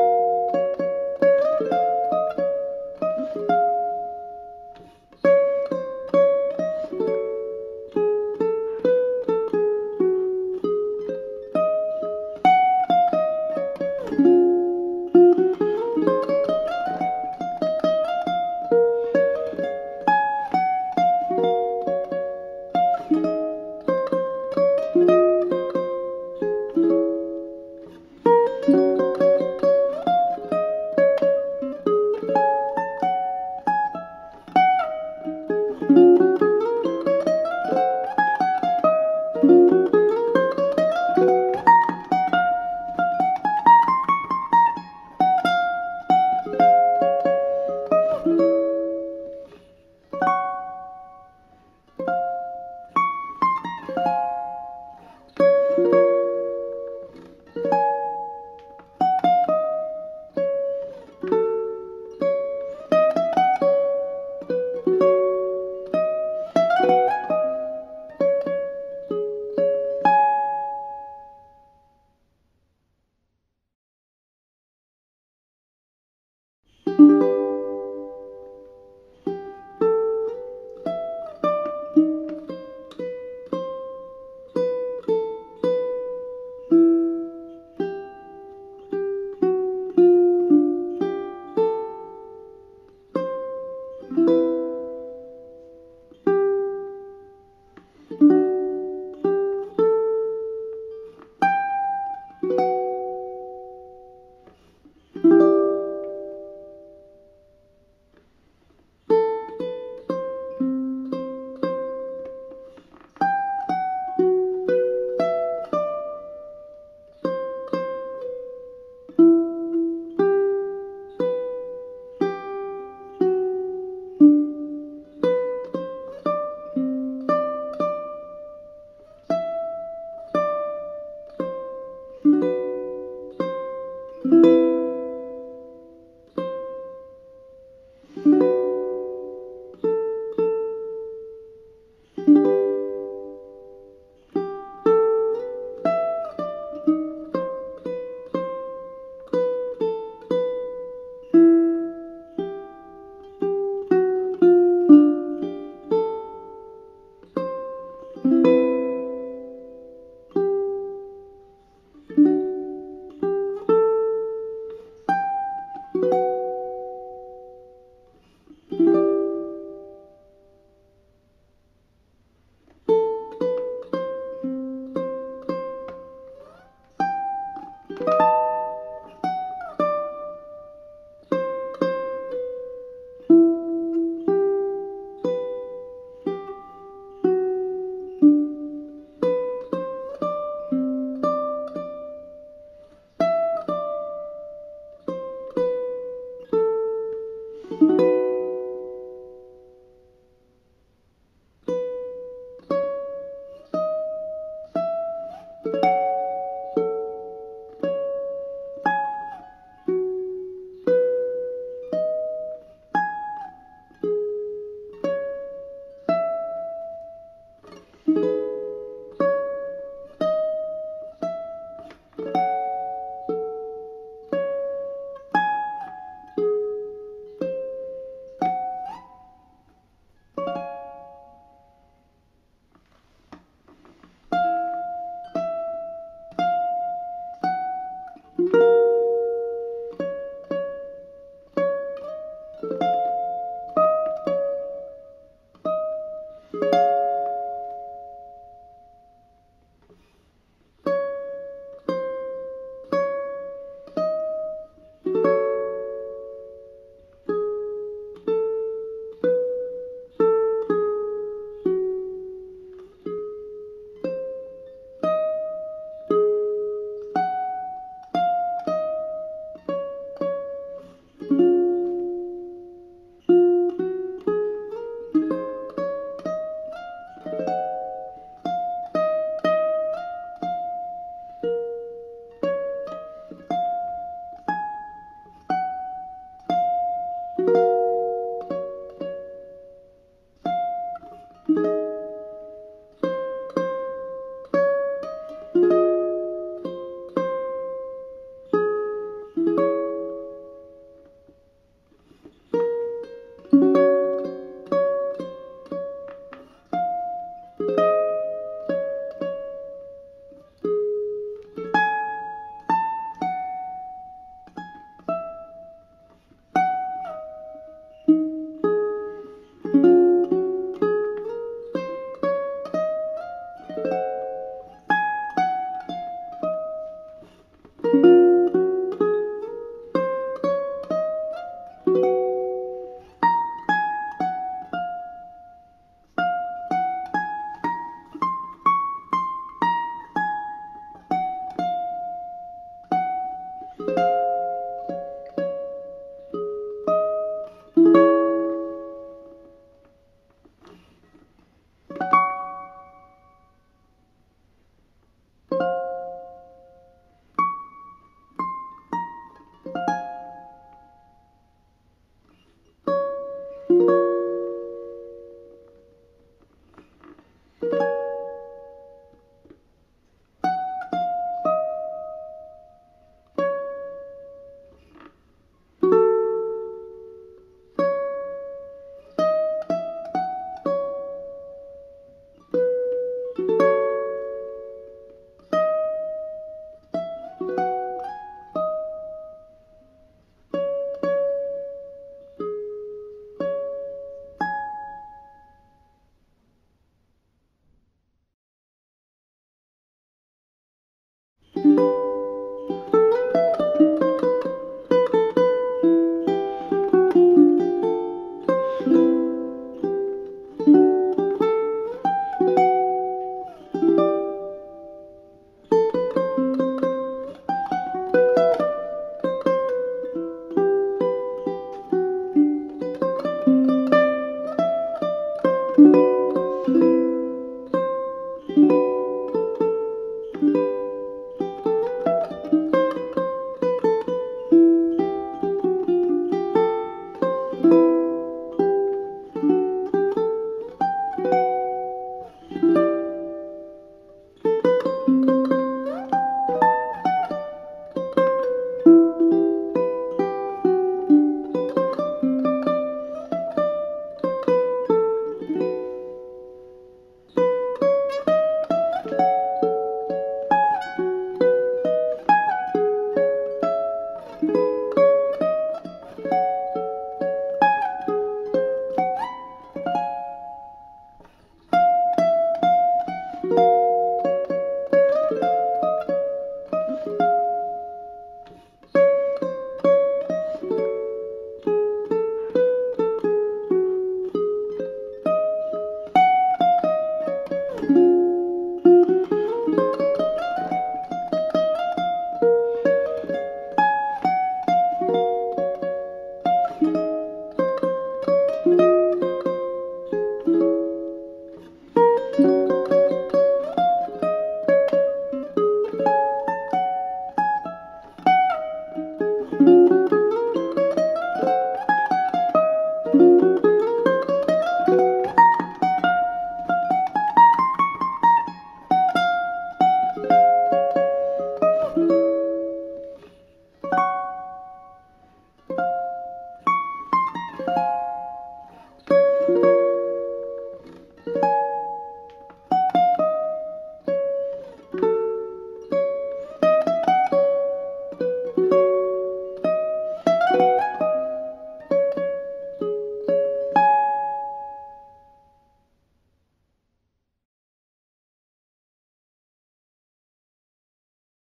You